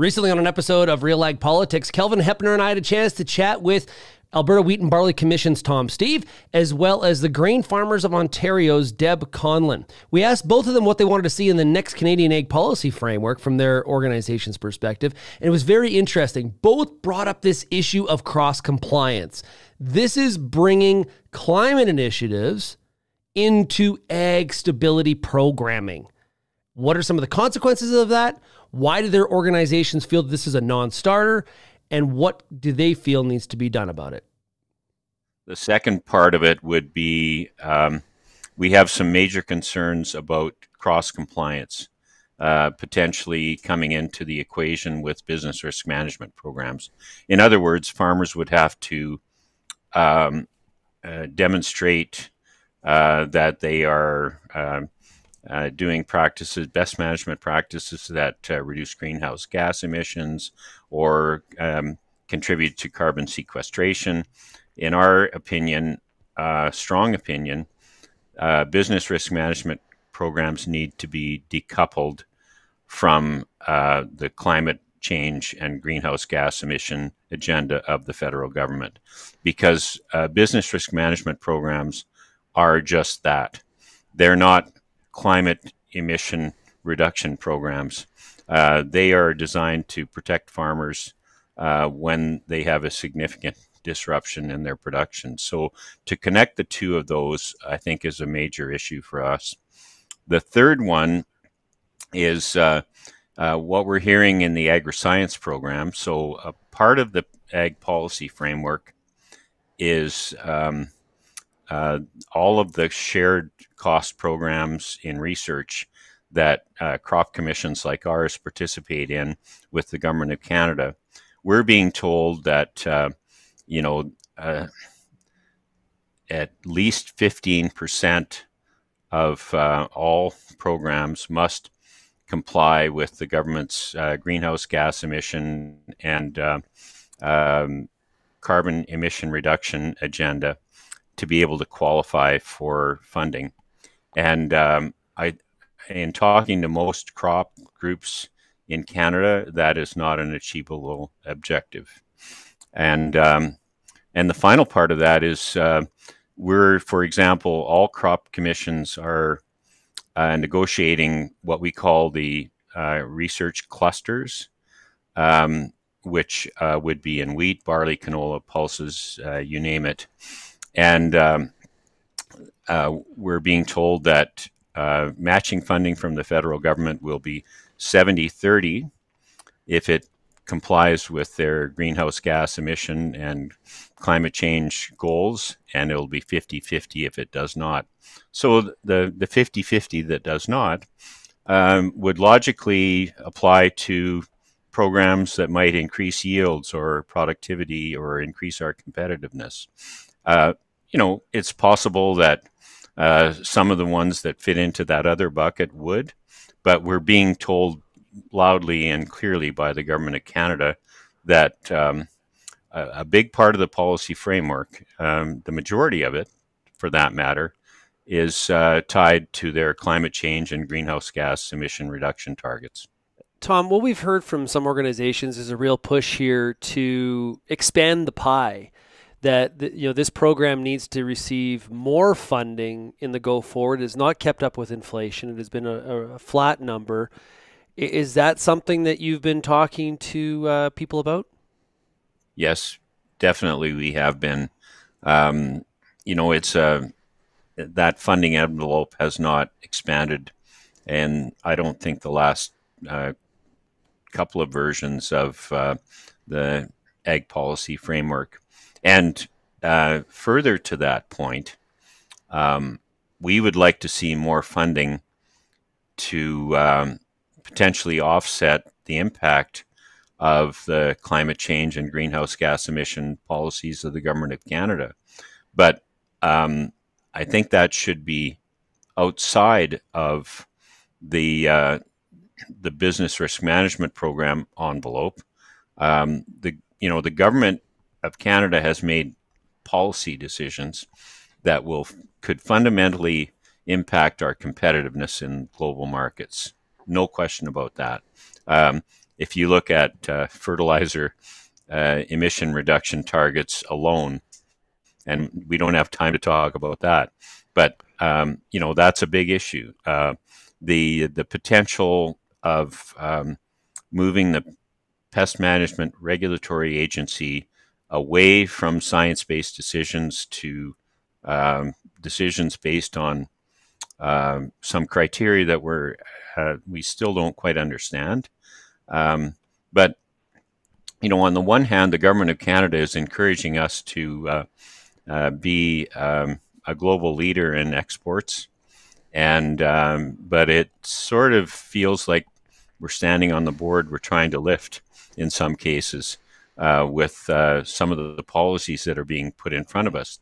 Recently on an episode of Real Ag Politics, Kelvin Heppner and I had a chance to chat with Alberta Wheat and Barley Commission's Tom Steve, as well as the Grain Farmers of Ontario's Deb Conlon. We asked both of them what they wanted to see in the next Canadian Ag Policy Framework from their organization's perspective, and it was very interesting. Both brought up this issue of cross-compliance. This is bringing climate initiatives into ag stability programming. What are some of the consequences of that? Why do their organizations feel this is a non-starter? And what do they feel needs to be done about it? The second part of it would be we have some major concerns about cross-compliance potentially coming into the equation with business risk management programs. In other words, farmers would have to demonstrate that they are doing practices, best management practices that reduce greenhouse gas emissions or contribute to carbon sequestration. In our opinion, strong opinion, business risk management programs need to be decoupled from the climate change and greenhouse gas emission agenda of the federal government, because business risk management programs are just that. They're not climate emission reduction programs. They are designed to protect farmers when they have a significant disruption in their production. So to connect the two of those, I think, is a major issue for us. The third one is what we're hearing in the agri-science program. So a part of the ag policy framework is all of the shared cost programs in research that crop commissions like ours participate in with the Government of Canada. We're being told that, you know, at least 15% of all programs must comply with the government's greenhouse gas emission and carbon emission reduction agenda to be able to qualify for funding. And in talking to most crop groups in Canada, that is not an achievable objective. And the final part of that is we're, for example, all crop commissions are negotiating what we call the research clusters, which would be in wheat, barley, canola, pulses, you name it. And we're being told that matching funding from the federal government will be 70-30 if it complies with their greenhouse gas emission and climate change goals, and it'll be 50-50 if it does not. So the 50-50 that does not would logically apply to programs that might increase yields or productivity or increase our competitiveness. You know, it's possible that some of the ones that fit into that other bucket would, but we're being told loudly and clearly by the Government of Canada that a big part of the policy framework, the majority of it for that matter, is tied to their climate change and greenhouse gas emission reduction targets. Tom, what we've heard from some organizations is a real push here to expand the pie, that you know, this program needs to receive more funding in the go forward. It's not kept up with inflation. It has been a flat number. Is that something that you've been talking to people about? Yes, definitely we have been. You know, it's that funding envelope has not expanded, and I don't think the last couple of versions of the ag policy framework. And further to that point, we would like to see more funding to potentially offset the impact of the climate change and greenhouse gas emission policies of the Government of Canada. But I think that should be outside of the business risk management program envelope. The Government of Canada has made policy decisions that could fundamentally impact our competitiveness in global markets. No question about that. if you look at fertilizer emission reduction targets alone, and we don't have time to talk about that, but you know, that's a big issue. The potential of moving the pest management regulatory agency away from science-based decisions to decisions based on some criteria that we're we still don't quite understand. But you know, on the one hand, the government of Canada is encouraging us to be a global leader in exports, and but it sort of feels like we're standing on the board we're trying to lift in some cases with some of the policies that are being put in front of us.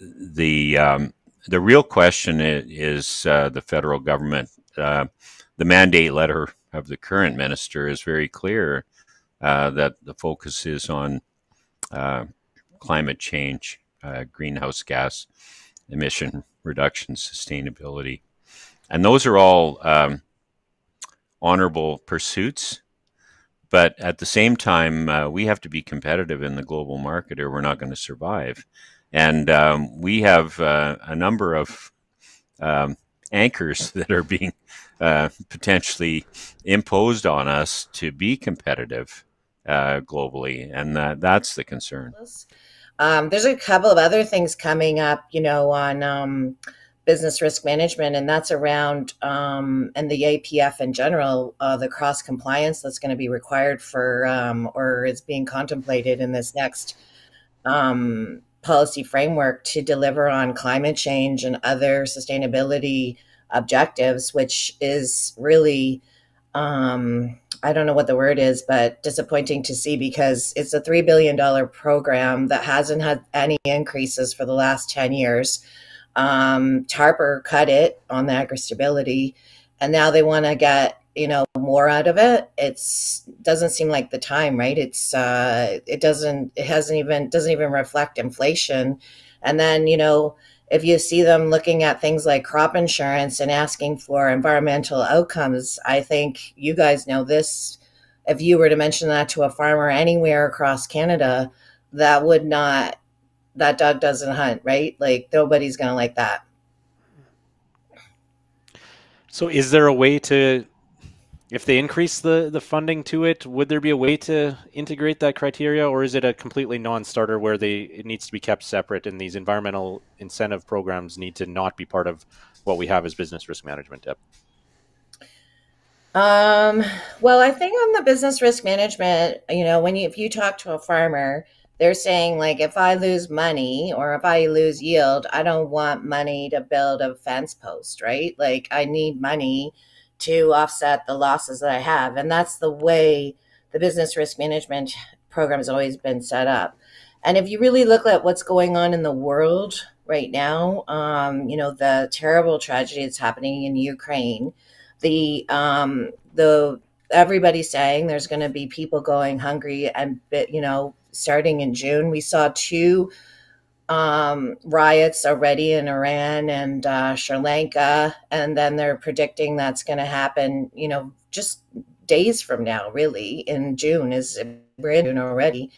The real question is the federal government. The mandate letter of the current minister is very clear that the focus is on climate change, greenhouse gas emission reduction, sustainability. And those are all honorable pursuits. But at the same time, we have to be competitive in the global market or we're not going to survive. And we have a number of anchors that are being potentially imposed on us to be competitive globally. And that's the concern. There's a couple of other things coming up, you know, on business risk management, and that's around, and the APF in general, the cross compliance that's going to be required for, or is being contemplated in this next policy framework to deliver on climate change and other sustainability objectives, which is really, I don't know what the word is, but disappointing to see, because it's a $3 billion program that hasn't had any increases for the last 10 years. TARPER cut it on the agri-stability, and now they want to get, you know, more out of it. It's doesn't seem like the time, right? It's it doesn't even reflect inflation. And then, you know, if you see them looking at things like crop insurance and asking for environmental outcomes, I think you guys know this, if you were to mention that to a farmer anywhere across Canada, that would not, that dog doesn't hunt, right? Like, nobody's going to like that. So is there a way to, if they increase the funding to it, would there be a way to integrate that criteria, or is it a completely non-starter where it needs to be kept separate and these environmental incentive programs need to not be part of what we have as business risk management, Deb? Well, I think on the business risk management, you know, when you, if you talk to a farmer, they're saying, like, if I lose money or if I lose yield, I don't want money to build a fence post, right? Like, I need money to offset the losses that I have. And that's the way the business risk management program has always been set up. And if you really look at what's going on in the world right now, you know, the terrible tragedy that's happening in Ukraine, everybody's saying there's going to be people going hungry, and, you know, starting in June, we saw two riots already in Iran and Sri Lanka, and then they're predicting that's going to happen, you know, just days from now, really, in June. We're in June already.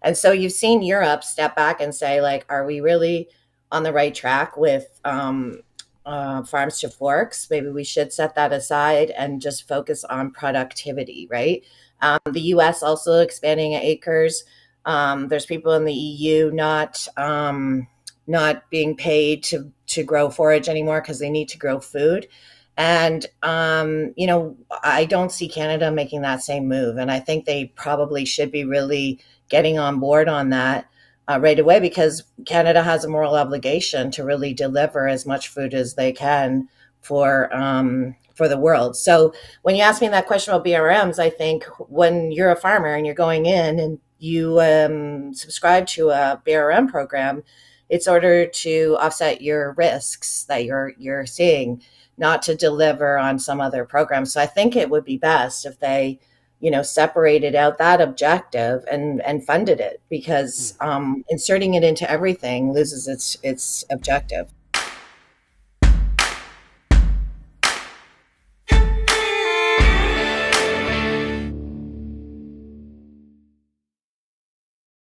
And so you've seen Europe step back and say, like, are we really on the right track with farms to forks? Maybe we should set that aside and just focus on productivity, right? The U.S. also expanding acres. There's people in the EU not being paid to grow forage anymore because they need to grow food. And, you know, I don't see Canada making that same move. And I think they probably should be really getting on board on that right away, because Canada has a moral obligation to really deliver as much food as they can for the world. So when you ask me that question about BRMs, I think when you're a farmer and you're going in and you subscribe to a BRM program, it's in order to offset your risks that you're seeing, not to deliver on some other program. So I think it would be best if they, you know, separated out that objective and funded it, because inserting it into everything loses its objective.